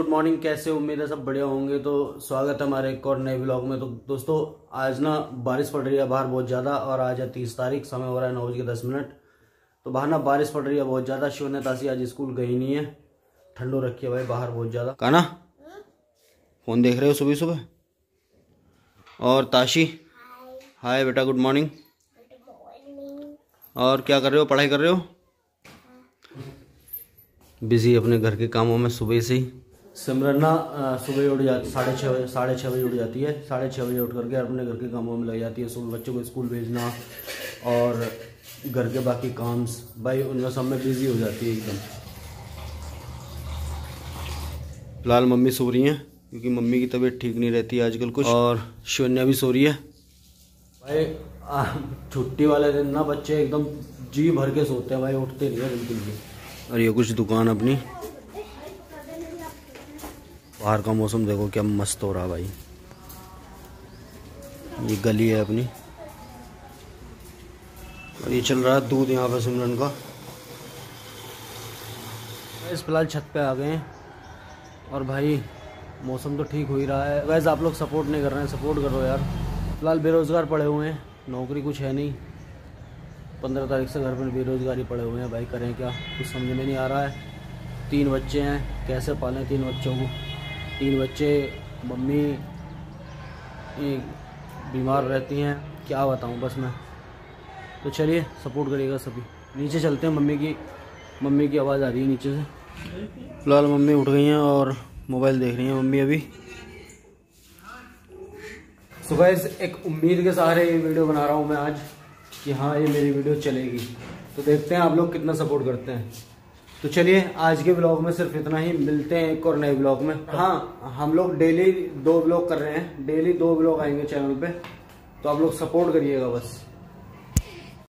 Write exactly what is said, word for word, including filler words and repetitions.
Good morning, कैसे उम्मीद है सब बढ़िया होंगे। तो स्वागत है हमारे एक और नए ब्लॉग में। तो दोस्तों आज ना बारिश पड़ रही है बाहर बहुत ज़्यादा, और आज है तीस तारीख, समय हो रहा है नौ बज के दस मिनट। तो बाहर ना बारिश पड़ रही है बहुत ज़्यादा। शिव ने तासी आज स्कूल गई नहीं है, ठंड हो रखी है भाई बाहर बहुत ज़्यादा। काना फोन देख रहे हो सुबह सुबह। और ताशी हाय बेटा, गुड मॉर्निंग। और क्या कर रहे हो, पढ़ाई कर रहे हो? बिजी अपने घर के कामों में सुबह से ही। सिमरन ना सुबह उठ जाती साढ़े छः बजे साढ़े छः बजे उठ जाती है। साढ़े छः बजे उठ करके अपने घर के कामों में लग जाती है, सुबह बच्चों को स्कूल भेजना और घर के बाकी काम भाई उनमें सब में बिजी हो जाती है एकदम। फिलहाल मम्मी सो रही हैं क्योंकि मम्मी की तबीयत ठीक नहीं रहती आजकल कुछ, और शून्या भी सो रही है भाई। छुट्टी वाले दिन ना बच्चे एकदम जी भर के सोते हैं भाई, उठते नहीं है बिल्कुल भी। और ये कुछ दुकान अपनी, बाहर का मौसम देखो क्या मस्त हो रहा भाई। ये गली है अपनी और ये चल रहा है दूध यहाँ पर सिमरन का। इस फिलहाल छत पे आ गए हैं और भाई मौसम तो ठीक हो ही रहा है। वैसे आप लोग सपोर्ट नहीं कर रहे हैं, सपोर्ट करो यार। फिलहाल बेरोज़गार पड़े हुए हैं, नौकरी कुछ है नहीं। पंद्रह तारीख से घर पर बेरोज़गारी पड़े हुए हैं भाई, करें क्या कुछ समझ में नहीं आ रहा है। तीन बच्चे हैं, कैसे पालें तीन बच्चों को। तीन बच्चे, मम्मी बीमार रहती हैं, क्या बताऊं बस मैं। तो चलिए सपोर्ट करिएगा सभी। नीचे चलते हैं, मम्मी की मम्मी की आवाज़ आ रही है नीचे से। फिलहाल मम्मी उठ गई हैं और मोबाइल देख रही हैं मम्मी अभी। सो गाइस, एक उम्मीद के सहारे ये वीडियो बना रहा हूँ मैं आज कि हाँ ये मेरी वीडियो चलेगी। तो देखते हैं आप लोग कितना सपोर्ट करते हैं। तो चलिए आज के ब्लॉग में सिर्फ इतना ही, मिलते हैं एक और नए ब्लॉग में। हाँ, हम लोग डेली दो ब्लॉग कर रहे हैं, डेली दो ब्लॉग आएंगे चैनल पे, तो आप लोग सपोर्ट करिएगा बस।